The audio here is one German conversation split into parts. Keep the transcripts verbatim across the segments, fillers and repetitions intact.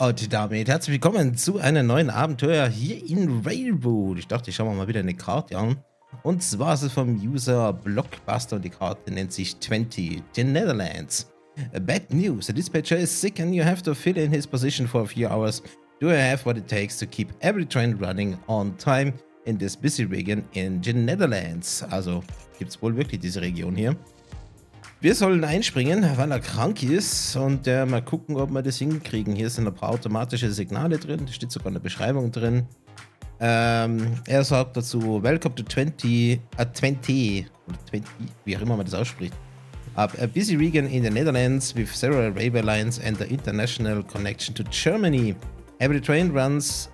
Und damit herzlich willkommen zu einem neuen Abenteuer hier in Rail Route. Ich dachte, ich schaue mir mal wieder eine Karte an. Und zwar ist es vom User Blockbuster und die Karte nennt sich Twente, the Netherlands. Bad news, the dispatcher is sick and you have to fill in his position for a few hours. Do you have what it takes to keep every train running on time in this busy region in the Netherlands? Also gibt es wohl wirklich diese Region hier. Wir sollen einspringen, weil er krank ist und äh, mal gucken, ob wir das hinkriegen. Hier sind ein paar automatische Signale drin, da steht sogar eine Beschreibung drin. Ähm, er sagt dazu, welcome to Twente, uh, Twente, oder Twente, wie auch immer man das ausspricht. A busy region in the Netherlands with several railway lines and the international connection to Germany. Every train runs,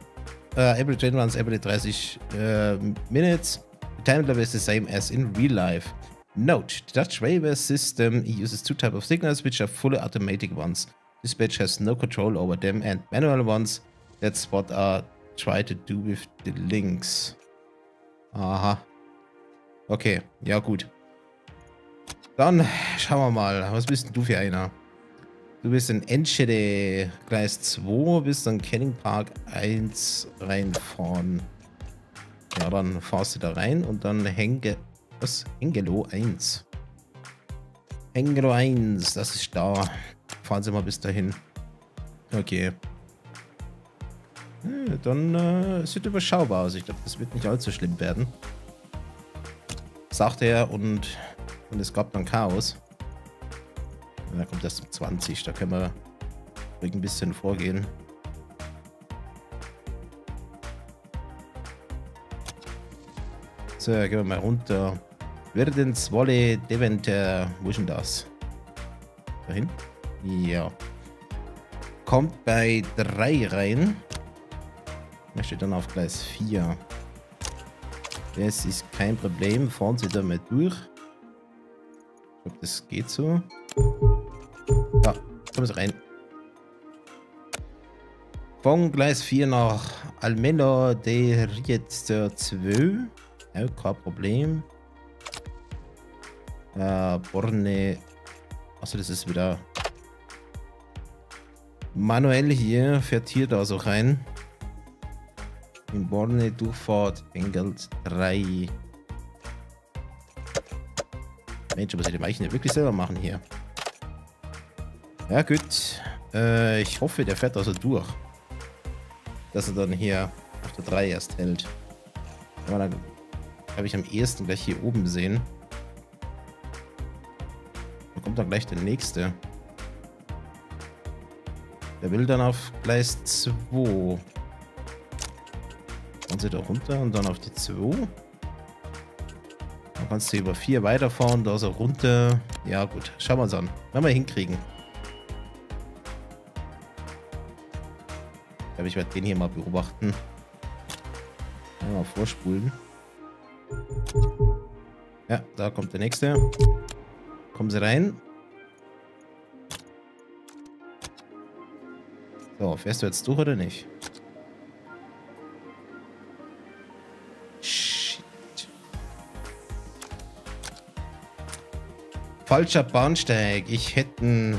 uh, every train runs every thirty uh, minutes. The time level is the same as in real life. Note, the Dutch railway system uses two types of signals, which are fully automatic ones. Dispatch has no control over them, and manual ones. That's what I try to do with the links. Aha. Okay, ja gut. Dann schauen wir mal, was bist denn du für einer? Du bist in Enschede, Gleis zwei, bist dann Canning Park eins reinfahren. Ja, dann fahrst du da rein und dann hänge... Was? Hengelo eins. Hengelo eins, das ist da. Fahren Sie mal bis dahin. Okay. Ja, dann äh, sieht überschaubar aus. Ich glaube, das wird nicht allzu schlimm werden. Sagte er und, und es gab dann Chaos. Da kommt das zum zwanzig. Da können wir ein bisschen vorgehen. So, gehen wir mal runter. Verdenswolle, Deventer. Wo ist denn das? Dahin? Ja. Kommt bei drei rein. Da steht dann auf Gleis vier. Das ist kein Problem. Fahren Sie da mal durch. Ich glaube, das geht so. Da, kommen Sie rein. Von Gleis vier nach Almelo, der jetzt zwei. Ja, kein Problem. Äh, Borne. Achso, das ist wieder manuell hier. Fährt hier da so rein. In Borne Durchfahrt Engel drei. Mensch, aber sie die Weichen ja wirklich selber machen hier. Ja, gut. Äh, ich hoffe, der fährt also durch. Dass er dann hier auf der drei erst hält. Aber dann habe ich am ehesten gleich hier oben sehen. Da kommt dann gleich der nächste. Der will dann auf Gleis zwei. Fahren Sie da runter und dann auf die zwei. Dann kannst du über vier weiterfahren, da so runter. Ja gut, schauen wir uns an. Wenn wir hinkriegen. Ich glaube, ich werde den hier mal beobachten. Mal vorspulen. Ja, da kommt der nächste. Kommen Sie rein. So, fährst du jetzt durch oder nicht? Shit. Falscher Bahnsteig. Ich hätte ihn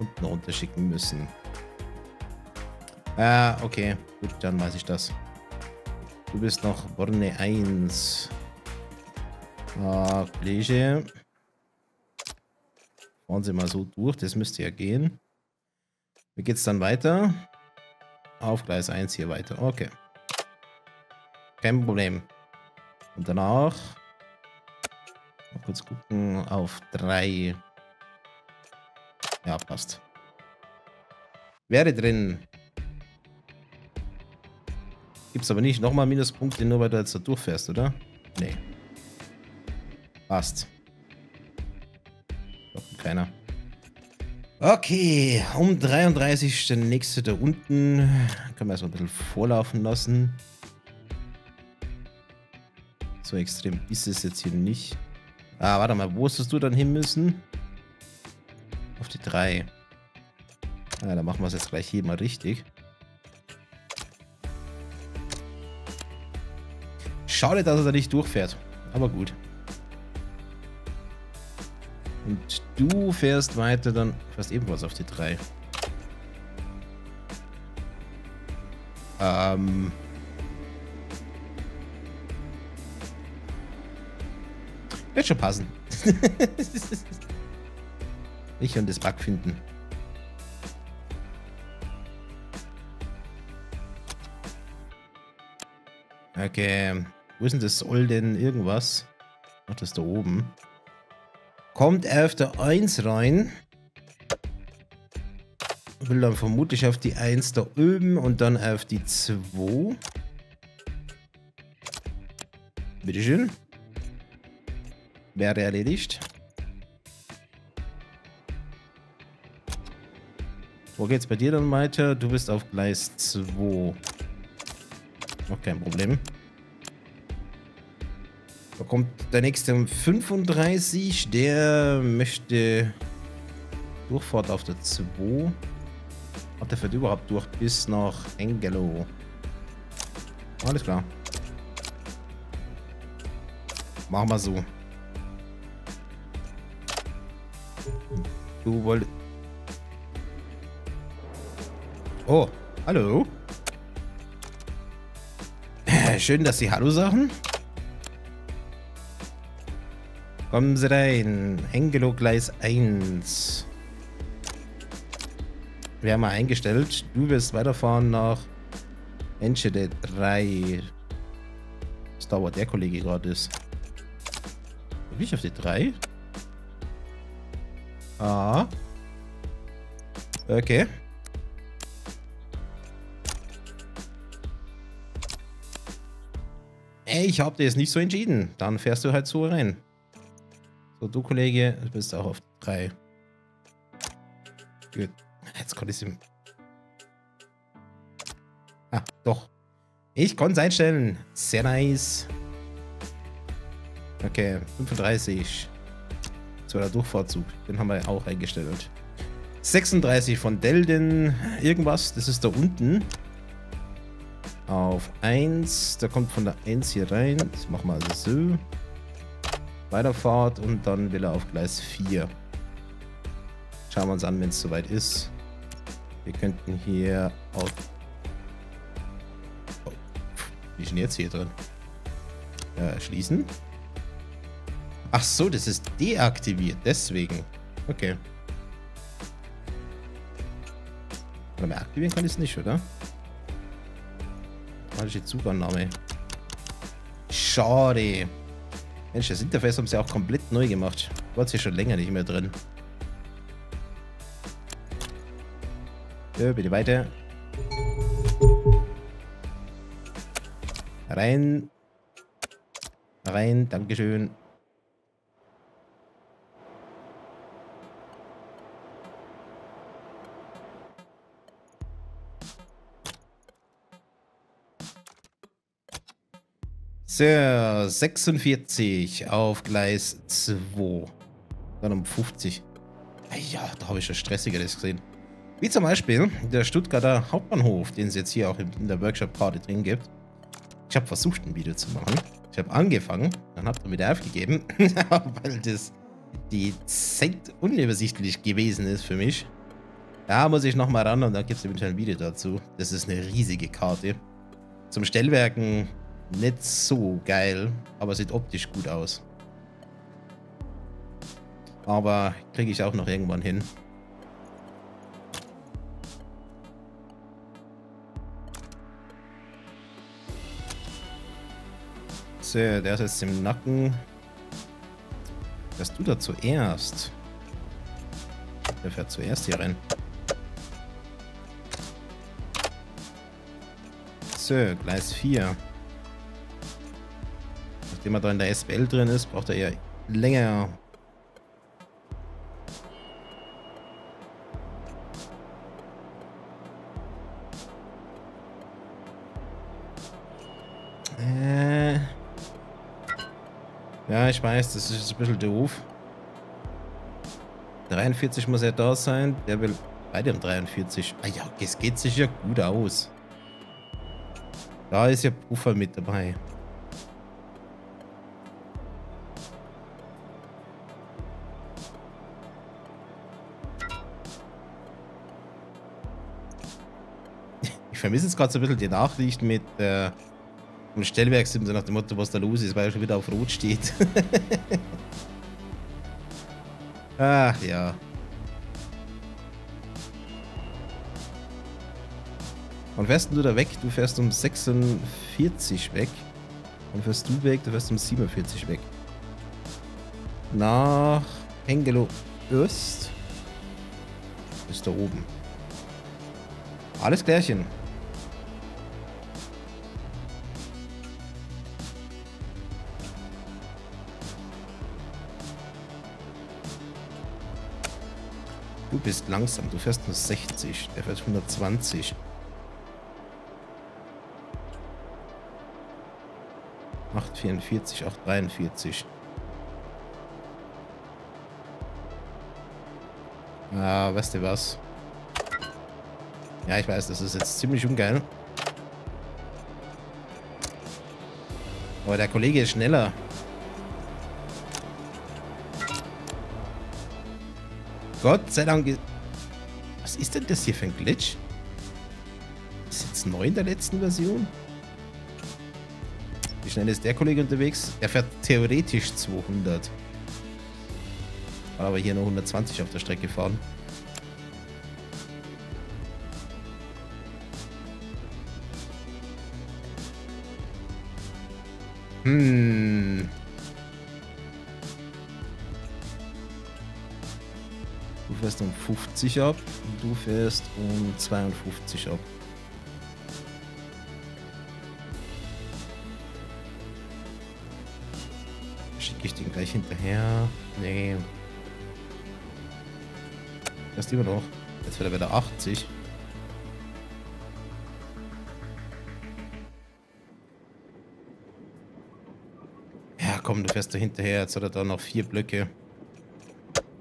unten runterschicken müssen. Ah, okay. Gut, dann weiß ich das. Du bist noch Borne eins. Ah, Kollege. Fahren Sie mal so durch, das müsste ja gehen. Wie geht's dann weiter? Auf Gleis eins hier weiter, okay. Kein Problem. Und danach... Mal kurz gucken, auf drei. Ja, passt. Wäre drin. Gibt's aber nicht nochmal Minuspunkte, nur weil du jetzt da durchfährst, oder? Nee. Passt. Doch, keiner. Okay, um dreiunddreißig ist der nächste da unten. Können wir erstmal ein bisschen vorlaufen lassen. So extrem ist es jetzt hier nicht. Ah, warte mal, wo hast du dann hin müssen? Auf die drei. Ah, dann machen wir es jetzt gleich hier mal richtig. Schade, dass er da nicht durchfährt, aber gut. Und du fährst weiter, dann fährst ebenfalls auf die drei. Ähm Wird schon passen. Ich und das Bug finden. Okay. Wo ist denn das soll denn irgendwas? Ach, das ist da oben. Kommt er auf der eins rein. Will dann vermutlich auf die eins da oben und dann auf die zwei. Bitteschön. Wäre erledigt. Wo geht's bei dir dann weiter? Du bist auf Gleis zwei. Noch kein Problem. Da kommt der nächste um fünfunddreißig. Der möchte Durchfahrt auf der zwei. Ob der fährt überhaupt durch bis nach Hengelo. Alles klar. Machen wir so. Du wolltest... Oh, hallo. Schön, dass Sie Hallo sagen. Kommen Sie rein. Hengelo Gleis eins. Wir haben mal eingestellt. Du wirst weiterfahren nach Enschede drei. Das dauert der Kollege gerade ist. Bin ich auf die drei? Ah. Okay. Ey, ich hab dir jetzt nicht so entschieden. Dann fährst du halt so rein. So, du Kollege, du bist auch auf drei. Gut. Jetzt konnte ich es ihm. Ah, doch. Ich konnte es einstellen. Sehr nice. Okay, fünfunddreißig. Das war der Durchfahrzug. Den haben wir auch eingestellt. sechsunddreißig von Delden. Irgendwas. Das ist da unten. Auf eins. Da kommt von der eins hier rein. Das machen wir also so. Weiterfahrt und dann will er auf Gleis vier. Schauen wir uns an, wenn es soweit ist. Wir könnten hier auf... Oh. Wie ist denn jetzt hier drin? Ja, schließen. Ach so, das ist deaktiviert. Deswegen. Okay. Oder mehr aktivieren kann ich es nicht, oder? Falsche Zugannahme. Schade. Mensch, das Interface haben sie auch komplett neu gemacht. War es hier schon länger nicht mehr drin. Bitte weiter. Rein. Rein, dankeschön. So, sechsundvierzig auf Gleis zwei. Dann um fünfzig. Ja, da habe ich schon Stressigeres gesehen. Wie zum Beispiel der Stuttgarter Hauptbahnhof, den es jetzt hier auch in der Workshop-Party drin gibt. Ich habe versucht, ein Video zu machen. Ich habe angefangen, dann habe ich wieder aufgegeben, weil das die Zeit unübersichtlich gewesen ist für mich. Da muss ich nochmal ran und dann gibt es eventuell ein Video dazu. Das ist eine riesige Karte. Zum Stellwerken nicht so geil, aber sieht optisch gut aus. Aber kriege ich auch noch irgendwann hin. Der ist jetzt im Nacken. Fährst du da zuerst? Der fährt zuerst hier rein. So, Gleis vier. Nachdem er da in der S B L drin ist, braucht er eher länger. Ja, ich weiß, das ist ein bisschen doof. dreiundvierzig muss er da sein. Der will bei dem dreiundvierzig. Ah ja, es geht sich ja gut aus. Da ist ja Puffer mit dabei. Ich vermisse jetzt gerade so ein bisschen die Nachricht mit äh, dem Stellwerk, so nach dem Motto, was da los ist, weil er schon wieder auf Rot steht. Ach ja. Wann fährst du da weg? Du fährst um sechsundvierzig weg. Wann fährst du weg? Du fährst um siebenundvierzig weg. Nach Hengelo Öst. Ist da oben. Alles klärchen. Du bist langsam. Du fährst nur sechzig. Der fährt hundertzwanzig. achthundertvierundvierzig, achthundertdreiundvierzig. Ah, weißt du was? Ja, ich weiß, das ist jetzt ziemlich ungeil. Aber der Kollege ist schneller. Gott sei Dank. Was ist denn das hier für ein Glitch? Ist jetzt neu in der letzten Version? Wie schnell ist der Kollege unterwegs? Er fährt theoretisch zweihundert. Aber hier nur hundertzwanzig auf der Strecke fahren. Hm. Du fährst um fünfzig ab und du fährst um zweiundfünfzig ab. Schicke ich den gleich hinterher? Nee. Das lieber noch. Jetzt wird er wieder achtzig. Ja, komm, du fährst da hinterher. Jetzt hat er da noch vier Blöcke.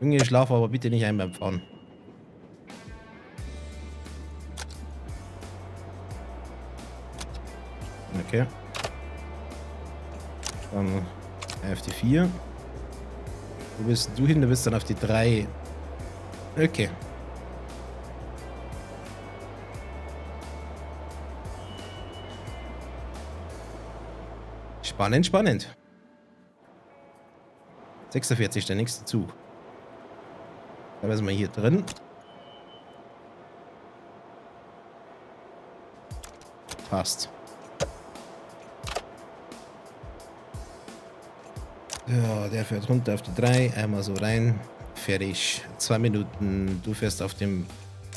Junge, schlaf aber bitte nicht ein beim Fahren. Okay. Dann auf die vier. Wo bist du hin? Du bist dann auf die drei. Okay. Spannend, spannend. sechsundvierzig, der nächste Zug. Da sind wir hier drin. Passt. Ja, der fährt runter auf die drei. Einmal so rein. Fertig. Zwei Minuten. Du fährst auf dem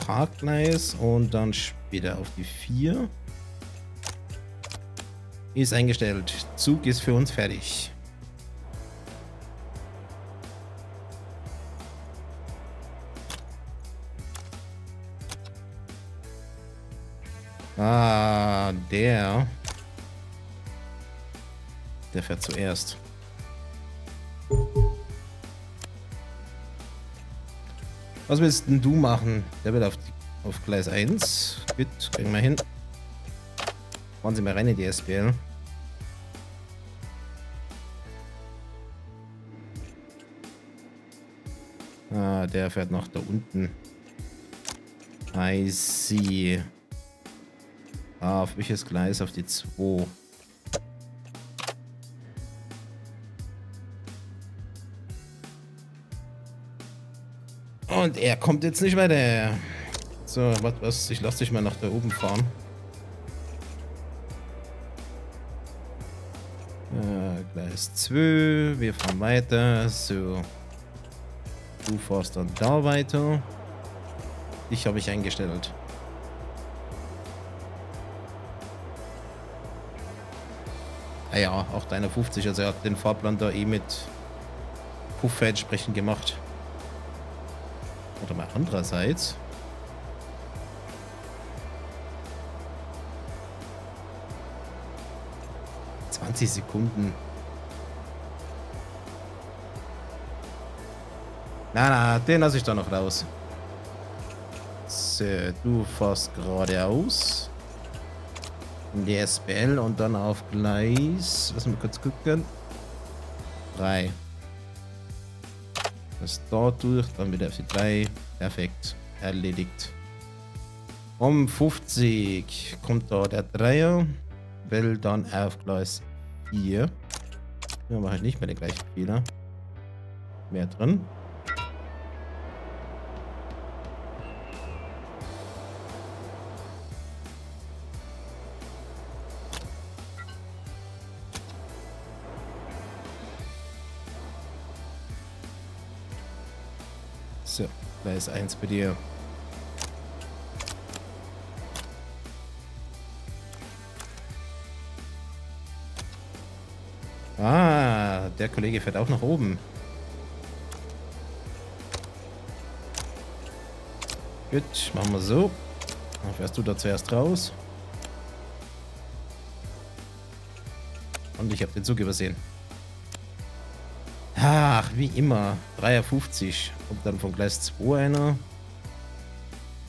Parkgleis und dann später auf die vier. Ist eingestellt. Zug ist für uns fertig. Ah, der. Der fährt zuerst. Was willst denn du machen? Der wird auf, auf Gleis eins. Gut, kriegen wir hin. Fahren Sie mal rein in die S B L. Ah, der fährt noch da unten. I see. Ah, auf welches Gleis? Auf die zwei. Und er kommt jetzt nicht weiter. So, was, was? Ich lasse dich mal nach da oben fahren. Äh, Gleis zwei. Wir fahren weiter. So. Du fährst dann da weiter. Dich habe ich eingestellt. Ah ja, auch deiner fünfzig. Also er hat den Fahrplan da eh mit Puffer entsprechend gemacht. Oder mal andererseits. zwanzig Sekunden. Na, na, den lasse ich da noch raus. So, du fährst geradeaus. In die S B L und dann auf Gleis. Lass mal kurz gucken. drei. Das dort durch, dann wieder auf die drei. Perfekt. Erledigt. Um fünfzig kommt da der Dreier, will dann auf Gleis vier. Wir machen halt nicht mehr den gleichen Fehler. Mehr drin. So, Gleis eins bei dir. Ah, der Kollege fährt auch nach oben. Gut, machen wir so. Dann fährst du da zuerst raus. Und ich habe den Zug übersehen. Ach, wie immer. drei fünfzig. Kommt dann von Gleis zwei einer.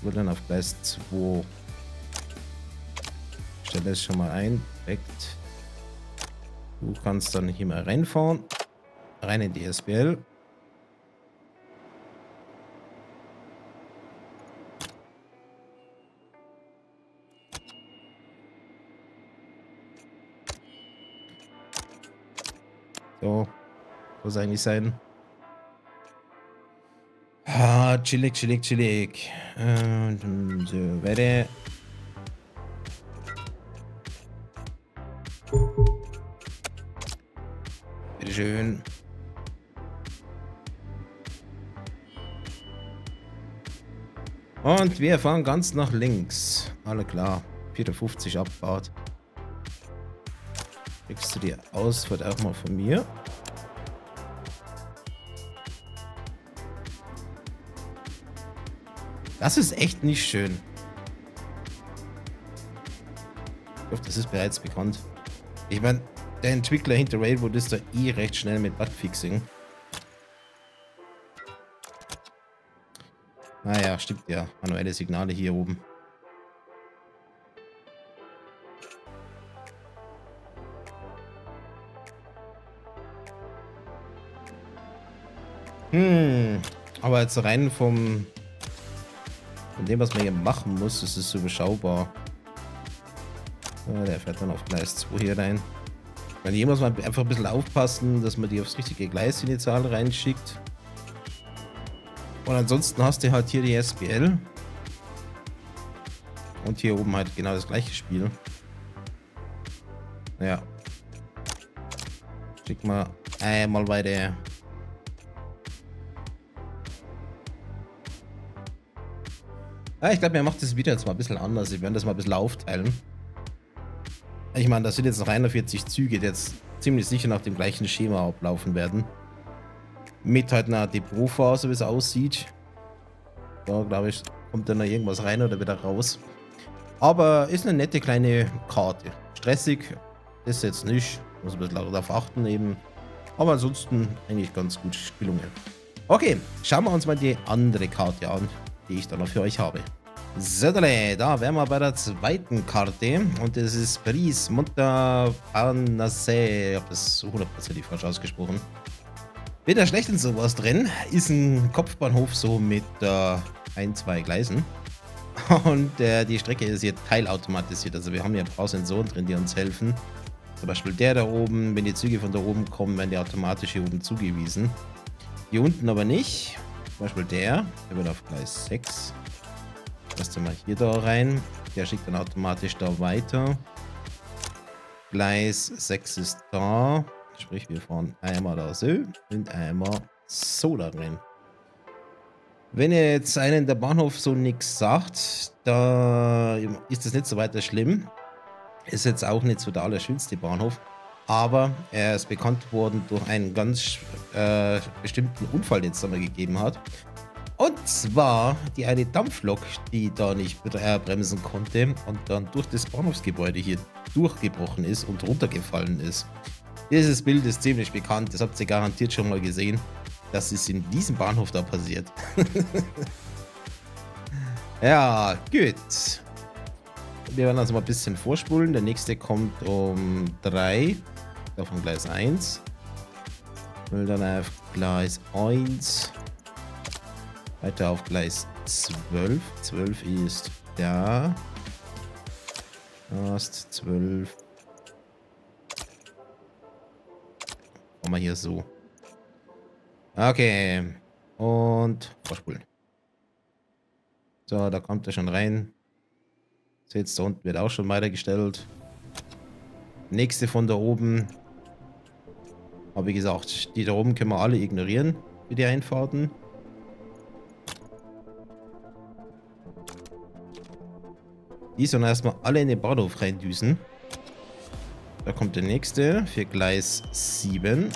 Will dann auf Gleis zwei. Stelle es schon mal ein. Perfekt. Du kannst dann hier mal reinfahren. Rein in die S B L. So. Muss eigentlich sein. Ah, chillig, chillig, chillig. Und so weiter. Schön. Und wir fahren ganz nach links. Alle klar. vierhundertfünfzig Abfahrt. Kriegst du die Ausfahrt auch mal von mir? Das ist echt nicht schön. Ich hoffe, das ist bereits bekannt. Ich meine, der Entwickler hinter Rail Route ist da eh recht schnell mit Bugfixing. Naja, stimmt ja. Manuelle Signale hier oben. Hm. Aber jetzt rein vom... Von dem, was man hier machen muss, ist es überschaubar. Ja, der fährt dann auf Gleis zwei hier rein. Hier muss man einfach ein bisschen aufpassen, dass man die aufs richtige Gleis in die Zahl reinschickt. Und ansonsten hast du halt hier die S B L. Und hier oben halt genau das gleiche Spiel. Ja. Schick mal einmal weiter. Ah, ich glaube, mir macht das Video jetzt mal ein bisschen anders. Wir werden das mal ein bisschen aufteilen. Ich meine, das sind jetzt noch einundvierzig Züge, die jetzt ziemlich sicher nach dem gleichen Schema ablaufen werden. Mit halt einer Depotphase, wie es aussieht. Da, glaube ich, kommt dann noch irgendwas rein oder wieder raus. Aber ist eine nette kleine Karte. Stressig ist jetzt nicht. Muss ein bisschen darauf achten eben. Aber ansonsten eigentlich ganz gut gelungen. Okay, schauen wir uns mal die andere Karte an, die ich dann noch für euch habe. So, da wären wir bei der zweiten Karte und das ist Paris Montparnasse. Ich habe das hundertprozentig falsch ausgesprochen. Bin da schlecht in sowas drin. Ist ein Kopfbahnhof so mit äh, ein, zwei Gleisen. Und äh, die Strecke ist hier teilautomatisiert. Also wir haben hier ein paar Sensoren drin, die uns helfen. Zum Beispiel der da oben. Wenn die Züge von da oben kommen, werden die automatisch hier oben zugewiesen. Hier unten aber nicht. Zum Beispiel der. Der wird auf Gleis sechs. Lass mal hier da rein. Der schickt dann automatisch da weiter. Gleis sechs ist da. Sprich, wir fahren einmal da so und einmal so da rein. Wenn ihr jetzt einen der Bahnhof so nichts sagt, da ist das nicht so weiter schlimm. Ist jetzt auch nicht so der allerschönste Bahnhof. Aber er ist bekannt worden durch einen ganz äh, bestimmten Unfall, den es da mal gegeben hat. Und zwar die eine Dampflok, die da nicht bremsen konnte und dann durch das Bahnhofsgebäude hier durchgebrochen ist und runtergefallen ist. Dieses Bild ist ziemlich bekannt, das habt ihr garantiert schon mal gesehen. Das ist in diesem Bahnhof da passiert. Ja, gut. Wir werden also mal ein bisschen vorspulen. Der nächste kommt um drei, davon Gleis eins. Und dann auf Gleis eins. Weiter auf Gleis zwölf. zwölf ist Da. Erst zwölf. Machen wir hier so. Okay. Und vorspulen. So, da kommt er schon rein. Seht, da unten wird auch schon weitergestellt. Nächste von da oben. Aber wie gesagt, die da oben können wir alle ignorieren für die Einfahrten. Die sollen erstmal alle in den Bahnhof reindüsen. Da kommt der nächste für Gleis sieben.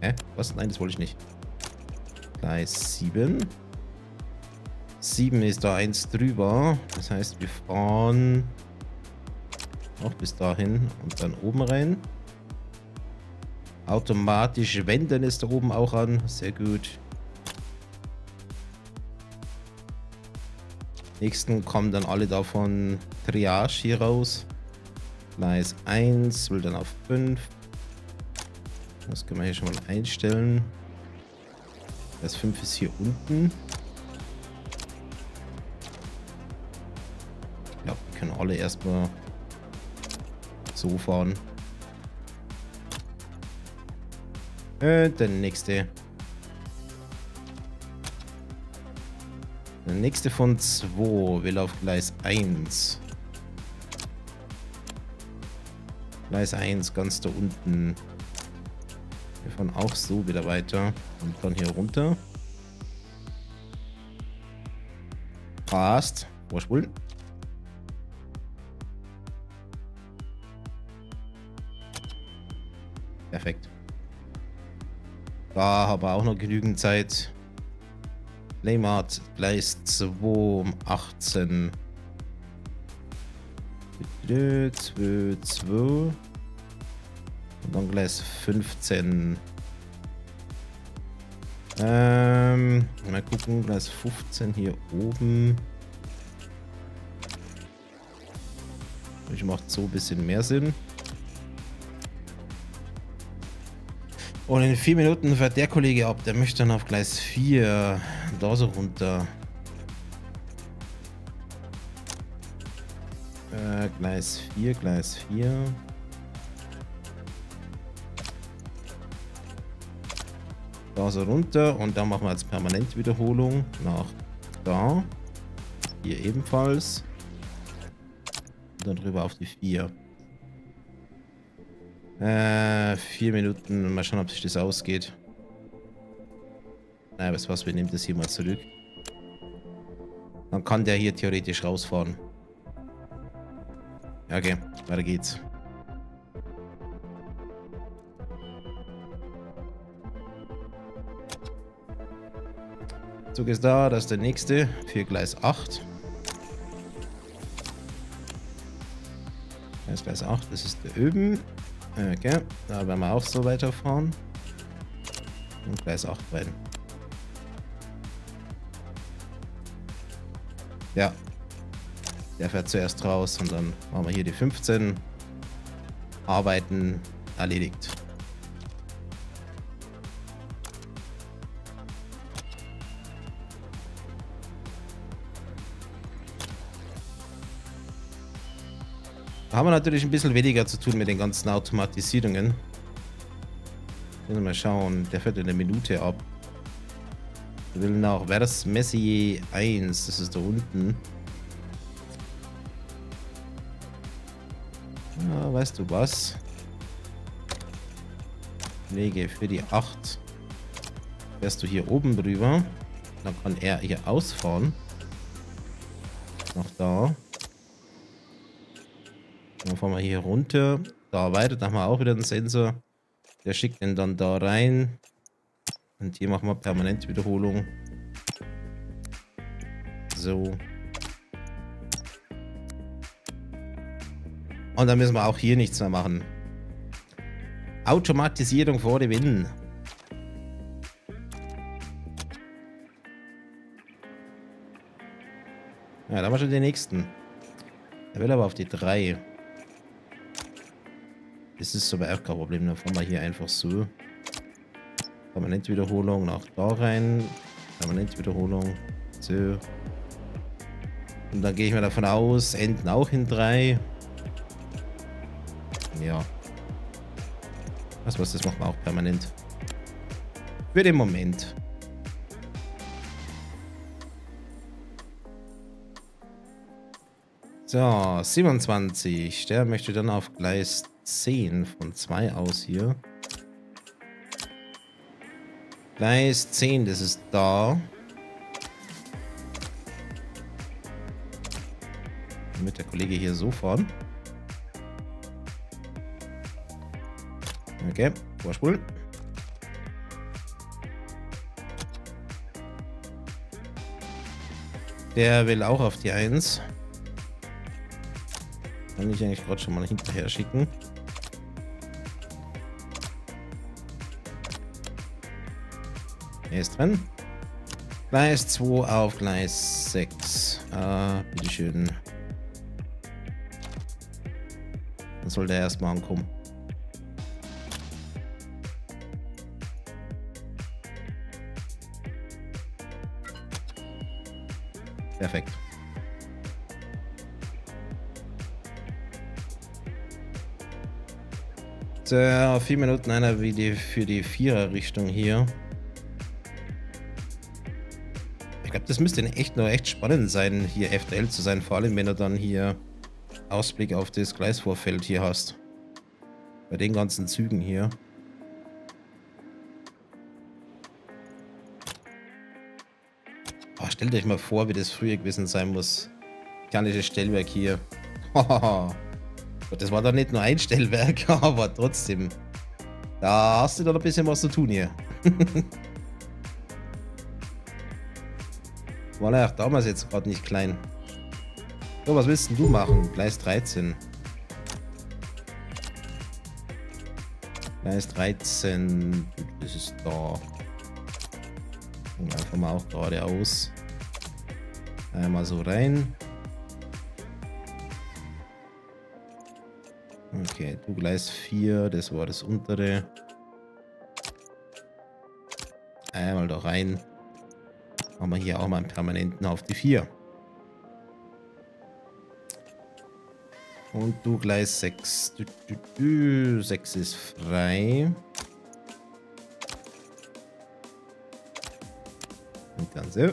Hä? Was? Nein, das wollte ich nicht. Gleis sieben. sieben ist da eins drüber. Das heißt, wir fahren auch bis dahin und dann oben rein. Automatisch wenden ist da oben auch an. Sehr gut. Nächsten kommen dann alle da von Triage hier raus. Gleis eins will dann auf fünf. Das können wir hier schon mal einstellen. Das fünf ist hier unten. Ich glaube, wir können alle erstmal so fahren. Und der nächste. Der nächste von zwei will auf Gleis eins. Gleis eins ganz da unten. Wir fahren auch so wieder weiter und dann hier runter. Passt. Vorspulen. Perfekt. Da haben wir auch noch genügend Zeit. Leimart Gleis zwei um achtzehn. zwei, zwei. Und dann Gleis fünfzehn. Ähm, mal gucken, Gleis fünfzehn hier oben. Ich mache so ein bisschen mehr Sinn. Und in vier Minuten fährt der Kollege ab, der möchte dann auf Gleis vier da so runter. Äh, Gleis vier, Gleis vier. Da so runter und dann machen wir jetzt permanent Wiederholung nach da. Hier ebenfalls. Und dann rüber auf die vier. Äh, vier Minuten. Mal schauen, ob sich das ausgeht. Naja, was war's? Wir nehmen das hier mal zurück. Dann kann der hier theoretisch rausfahren. Ja, okay. Weiter geht's. Zug ist da. Das ist der nächste. Für Gleis acht. Das ist Gleis acht. Das ist der oben. Okay, da werden wir auch so weiterfahren. Und Gleis acht rein. Ja. Der fährt zuerst raus und dann machen wir hier die fünfzehn. Arbeiten erledigt. Da haben wir natürlich ein bisschen weniger zu tun mit den ganzen Automatisierungen. Mal schauen, der fährt in der Minute ab. Wir will nach Vers Messi eins, das ist da unten. Ja, weißt du was? Lege für die acht. Fährst du hier oben drüber. Dann kann er hier ausfahren. Nach da. Dann fahren wir hier runter, da weiter, da haben wir auch wieder einen Sensor. Der schickt den dann da rein. Und hier machen wir permanent Wiederholung. So. Und dann müssen wir auch hier nichts mehr machen. Automatisierung vor dem Wind. Ja, da haben wir schon den nächsten. Er will aber auf die drei. Das ist aber auch kein Problem, dann fahren wir hier einfach so. Permanent Wiederholung nach da rein. Permanent Wiederholung. So. Und dann gehe ich mal davon aus, Enten auch in drei. Ja. Was was, das machen wir auch permanent. Für den Moment. So, siebenundzwanzig. Der möchte dann auf Gleis zehn von zwei aus hier. Gleis zehn, das ist da. Damit der Kollege hier so fahren. Okay, vorspulen. Der will auch auf die eins. Kann ich eigentlich gerade schon mal hinterher schicken. Er ist dran. Gleis zwei auf Gleis sechs. Ah, bitteschön. Dann soll der erstmal ankommen. Perfekt. So, vier Minuten einer wie die für die Vierer-Richtung hier. Ich glaube, das müsste echt nur echt spannend sein, hier F D L zu sein, vor allem wenn du dann hier Ausblick auf das Gleisvorfeld hier hast. Bei den ganzen Zügen hier. Stellt euch mal vor, wie das früher gewesen sein muss. Kannisches Stellwerk hier. Das war doch nicht nur ein Stellwerk, aber trotzdem. Da hast du doch ein bisschen was zu tun hier. War ja auch damals jetzt gerade nicht klein. So, was willst denn du machen? Gleis dreizehn. Gleis dreizehn. Das ist da. Und einfach mal auch geradeaus. Einmal so rein. Okay, du Gleis vier, das war das untere. Einmal da rein. Machen wir hier auch mal einen permanenten auf die vier. Und du Gleis sechs. Du, du, du. sechs ist frei. Und dann so.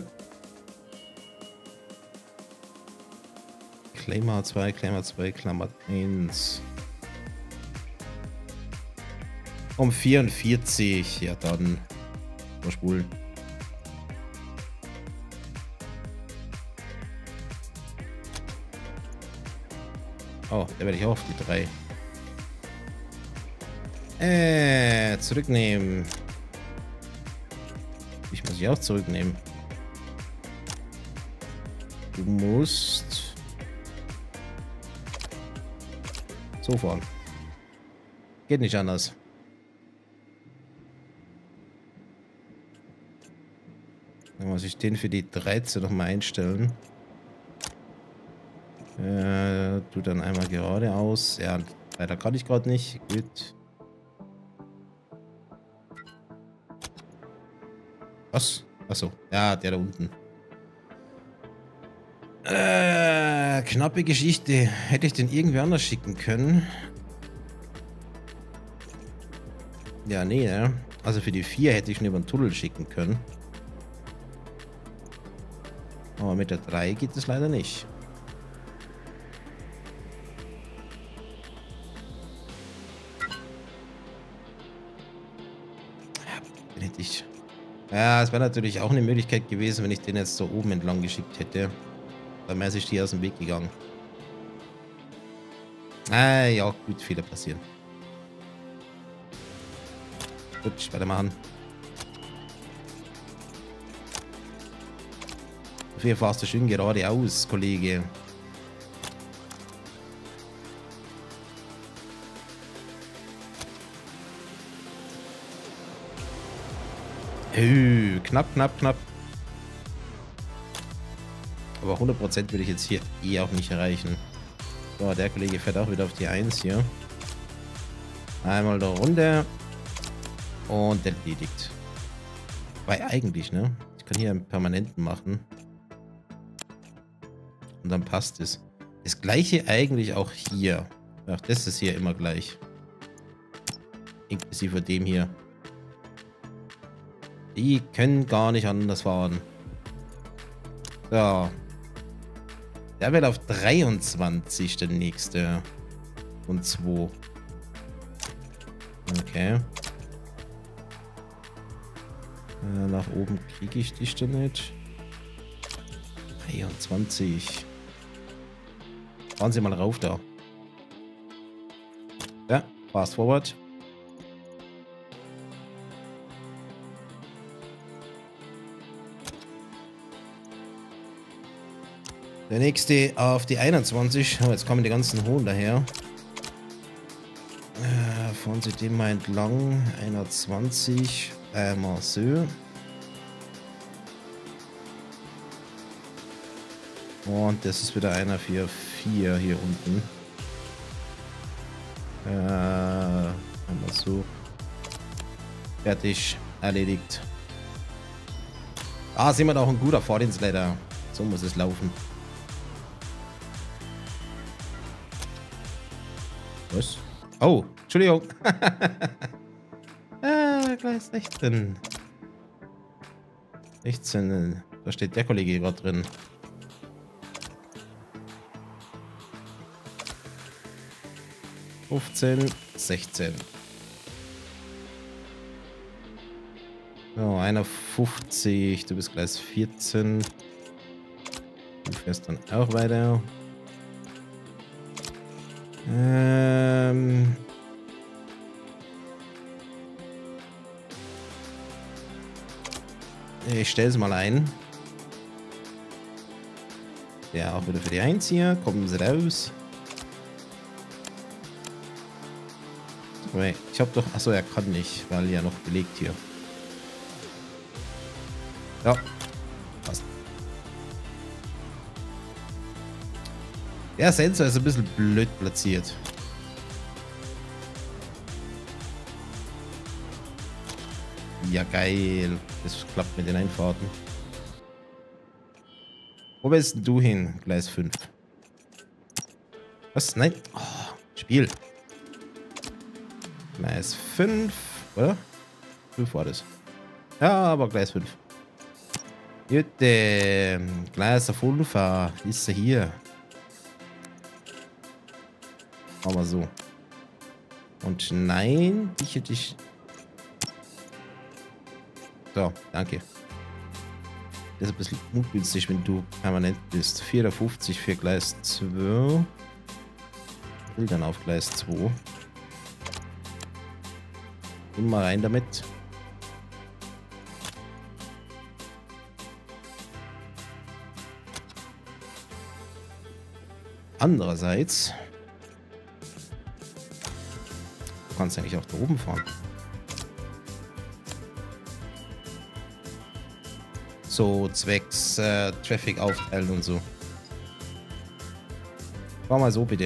Klammer zwei, Klammer zwei, Klammer eins. Um vierundvierzig. Ja, dann. Vorspulen. Oh, da werde ich auch auf die drei. Äh, zurücknehmen. Ich muss dich auch zurücknehmen. Du musst... so fahren. Geht nicht anders. Dann muss ich den für die dreizehn nochmal einstellen. Äh, tu dann einmal geradeaus. Ja, leider kann ich gerade nicht. Gut. Was? Achso. Ja, der da unten. Äh, knappe Geschichte. Hätte ich den irgendwie anders schicken können? Ja, nee, ne? Also für die vier hätte ich ihn über den Tunnel schicken können. Aber mit der drei geht es leider nicht. Ja, es wäre natürlich auch eine Möglichkeit gewesen, wenn ich den jetzt so oben entlang geschickt hätte. Dann wäre ich hier aus dem Weg gegangen. Ah, ja, gut, Fehler passieren. Gut, weitermachen. Dafür fahrst du schön geradeaus, Kollege. Öh, knapp, knapp, knapp. Aber hundert Prozent würde ich jetzt hier eh auch nicht erreichen. So, der Kollege fährt auch wieder auf die eins hier. Einmal da runter. Und erledigt. Weil eigentlich, ne? Ich kann hier einen permanenten machen. Und dann passt es. Das gleiche eigentlich auch hier. Ach, das ist hier immer gleich. Inklusive dem hier. Die können gar nicht anders fahren. So. Der wird auf dreiundzwanzig der nächste. Und zwei. Okay. Äh, nach oben kriege ich dich denn nicht. dreiundzwanzig. Fahren Sie mal rauf da. Ja, fast forward. Der nächste auf die einundzwanzig. Oh, jetzt kommen die ganzen Hohen daher. Äh, fahren Sie den mal entlang. einundzwanzig. Einmal so. Und das ist wieder einer für vier hier unten. Äh, einmal so. Fertig. Erledigt. Ah, sind wir doch ein guter Fahrdienstleiter. So muss es laufen. Was? Oh, Entschuldigung. Ah, Gleis sechzehn. sechzehn. Da steht der Kollege gerade drin. fünfzehn, sechzehn. So, einer fünfzig. Du bist Gleis vierzehn. Du fährst dann auch weiter. Ähm. Ich stelle es mal ein. Ja, auch wieder für die eins hier. Kommen Sie raus. Ich habe doch... Achso, er kann nicht, weil ja noch belegt hier. Ja. Der Sensor ist ein bisschen blöd platziert. Ja, geil. Das klappt mit den Einfahrten. Wo bist denn du hin? Gleis fünf. Was? Nein. Oh, Spiel. Gleis fünf, oder? fünf war das. Ja, aber Gleis fünf. Jute. Gleis fünf ist er hier. Aber so. Und nein, ich hätte dich. So, danke. Das ist ein bisschen ungünstig, wenn du permanent bist. vierhundertfünfzig für Gleis zwei. Ich will dann auf Gleis zwei. Immer rein damit. Andererseits. Kannst du eigentlich auch da oben fahren. So, zwecks äh, Traffic aufteilen und so. Fahr mal so, bitte.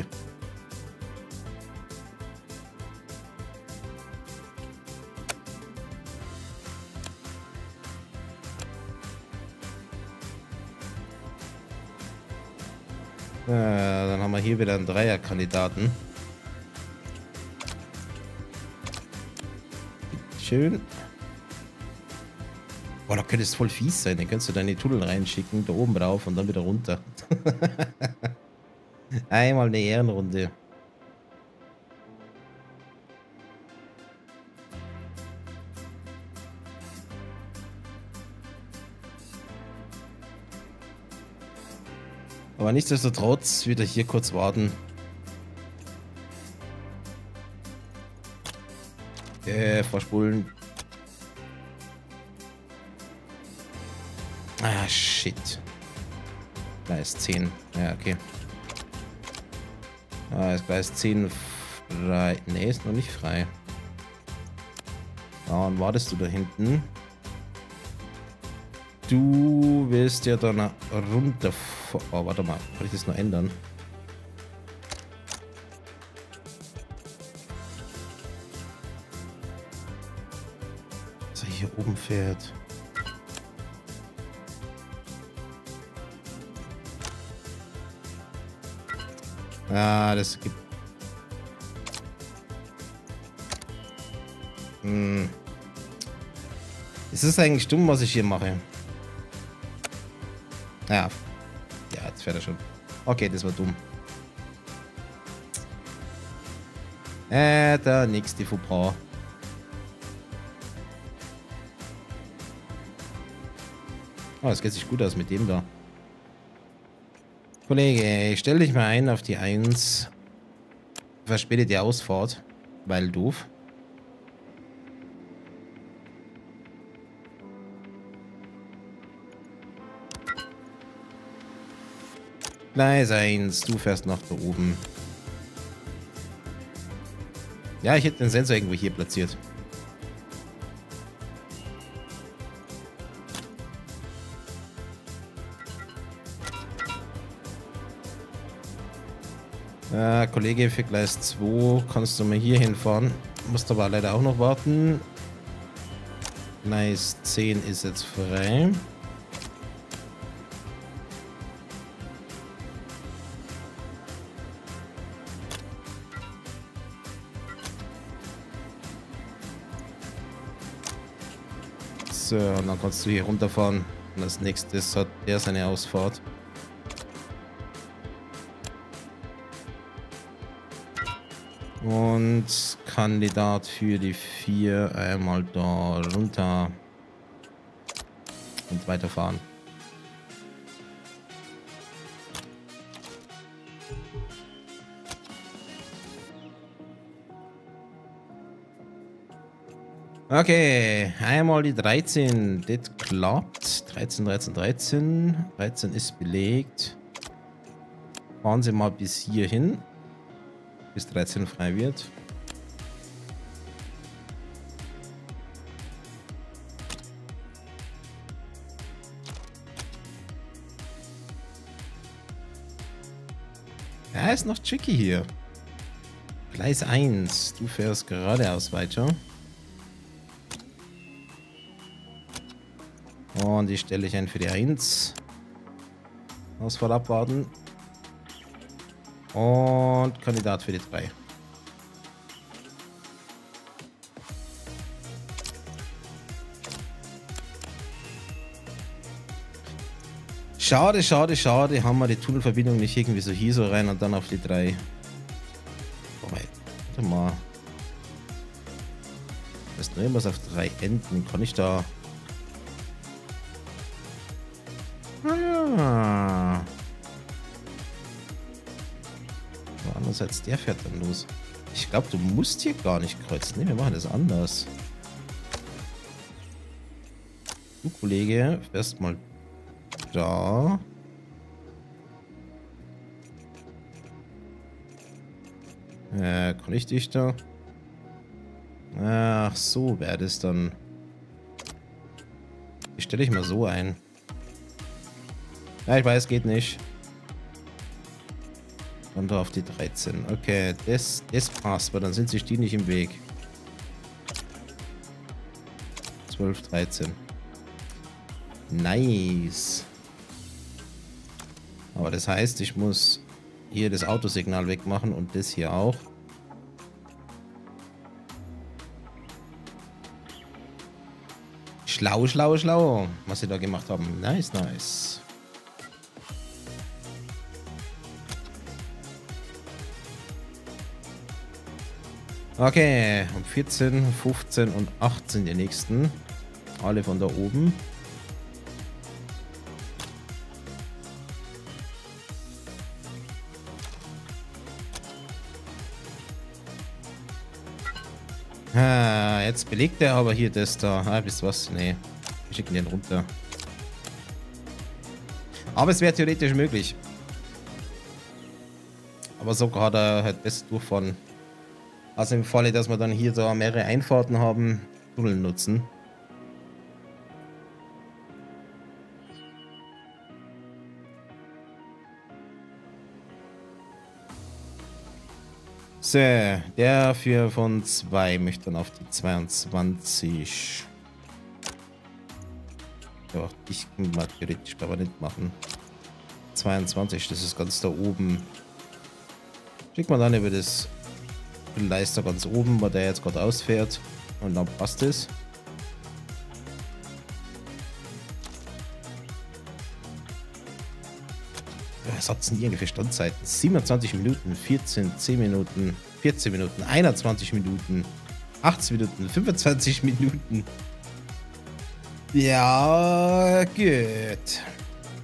Äh, dann haben wir hier wieder einen Dreierkandidaten. Schön. Boah, da könnte es voll fies sein. Dann könntest du deine Tunnel reinschicken, da oben drauf und dann wieder runter. Einmal eine Ehrenrunde. Aber nichtsdestotrotz wieder hier kurz warten. Äh, verspulen. Ah, shit. Gleis zehn. Ja, okay. Ah, ist Gleis zehn frei. Ne, ist noch nicht frei. Ah, und wartest du da hinten? Du willst ja dann runter... Oh, warte mal. Kann ich das noch ändern? Oben fährt. Ja, das gibt... Hm. Es ist eigentlich dumm, was ich hier mache. Ja. Ja, jetzt fährt er schon. Okay, das war dumm. Äh, der nächste Fauxpas. Oh, es geht sich gut aus mit dem da. Kollege, stell dich mal ein auf die eins. Verspätet die Ausfahrt, weil doof. Gleis eins, du fährst nach da oben. Ja, ich hätte den Sensor irgendwo hier platziert. Äh, Kollege, für Gleis zwei kannst du mal hier hinfahren. Musst aber leider auch noch warten. Gleis zehn ist jetzt frei. So, und dann kannst du hier runterfahren. Und als nächstes hat er seine Ausfahrt. Und Kandidat für die vier einmal da runter. Und weiterfahren. Okay, einmal die dreizehn, das klappt. dreizehn, dreizehn, dreizehn. dreizehn ist belegt. Fahren Sie mal bis hier hin, bis dreizehn frei wird. Ja, ist noch tricky hier. Gleis eins, du fährst geradeaus weiter. Und die stelle ich ein für die eins. Ausfahrt abwarten. Und Kandidat für die drei. Schade, schade, schade. Haben wir die Tunnelverbindung nicht irgendwie so hier so rein und dann auf die drei. Oh, warte mal. Das ist nur irgendwas auf drei Enden. Kann ich da... Als der fährt dann los. Ich glaube, du musst hier gar nicht kreuzen. Ne, wir machen das anders. Du, Kollege, fährst mal da. Äh, kann ich dich da? Ach, so wäre das dann. Ich stelle ich mal so ein. Ja, ich weiß, geht nicht. Und da auf die dreizehn. Okay, das, das passt, weil dann sind sich die nicht im Weg. zwölf, dreizehn. Nice. Aber das heißt, ich muss hier das Autosignal wegmachen und das hier auch. Schlau, schlau, schlau, was sie da gemacht haben. Nice, nice. Okay, um vierzehn, fünfzehn und achtzehn die nächsten. Alle von da oben. Ah, jetzt belegt er aber hier das da. Ah, wisst was? Nee, wir schicken den runter. Aber es wäre theoretisch möglich. Aber so hat er halt das durchfahren. Also im Falle, dass wir dann hier da mehrere Einfahrten haben, Tunnel nutzen. So, der vier von zwei möchte dann auf die zweiundzwanzig. Ja, ich kann mal theoretisch aber nicht machen. zweiundzwanzig, das ist ganz da oben. Schickt man dann über das Leister ganz oben, weil der jetzt gerade ausfährt, und dann passt es. Was hat es denn irgendwie für Standzeiten? siebenundzwanzig Minuten, vierzehn, zehn Minuten, vierzehn Minuten, einundzwanzig Minuten, achtzehn Minuten, fünfundzwanzig Minuten. Ja, gut.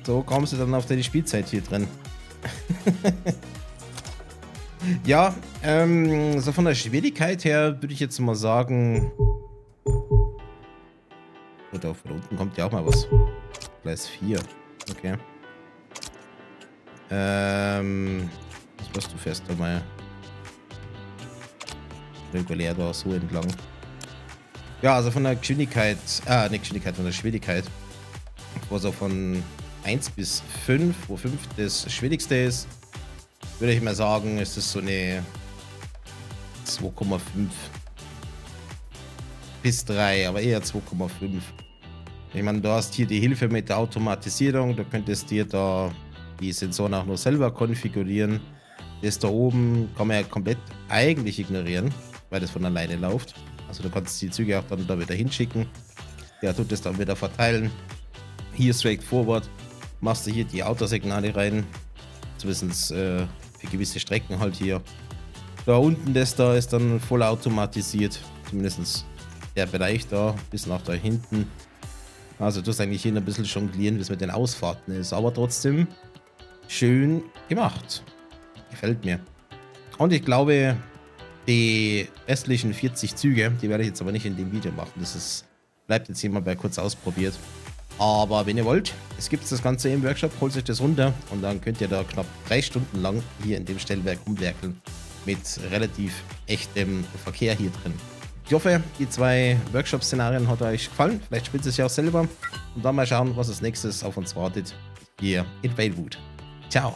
So kommst du dann auf deine Spielzeit hier drin. Ja, ähm, so von der Schwierigkeit her würde ich jetzt mal sagen... Oder von unten kommt ja auch mal was. Gleis vier. Okay. Ähm... Was machst du fest einmal? Regulär da so entlang. Ja, also von der Geschwindigkeit... Ah, nicht Geschwindigkeit, von der Schwierigkeit. Also von eins bis fünf, wo fünf das schwierigste ist, würde ich mal sagen, ist es so eine zwei Komma fünf bis drei, aber eher zwei Komma fünf. Ich meine, du hast hier die Hilfe mit der Automatisierung, du könntest dir da die Sensoren auch nur selber konfigurieren. Das da oben kann man ja komplett eigentlich ignorieren, weil das von alleine läuft. Also du kannst die Züge auch dann da wieder hinschicken. Der tut das dann wieder verteilen. Hier straight forward, machst du hier die Autosignale rein, zumindest äh, für gewisse Strecken halt hier. Da unten das da ist dann voll automatisiert, zumindest der Bereich da, bis nach da hinten. Also du hast eigentlich hier ein bisschen jonglieren, wie es mit den Ausfahrten ist, aber trotzdem schön gemacht. Gefällt mir. Und ich glaube, die restlichen vierzig Züge, die werde ich jetzt aber nicht in dem Video machen, das ist, bleibt jetzt hier mal bei kurz ausprobiert. Aber wenn ihr wollt, es gibt das Ganze im Workshop, holt euch das runter und dann könnt ihr da knapp drei Stunden lang hier in dem Stellwerk rumwerkeln mit relativ echtem Verkehr hier drin. Ich hoffe, die zwei Workshop-Szenarien hat euch gefallen. Vielleicht spielt es ja auch selber. Und dann mal schauen, was als nächstes auf uns wartet hier in Rail Route. Ciao!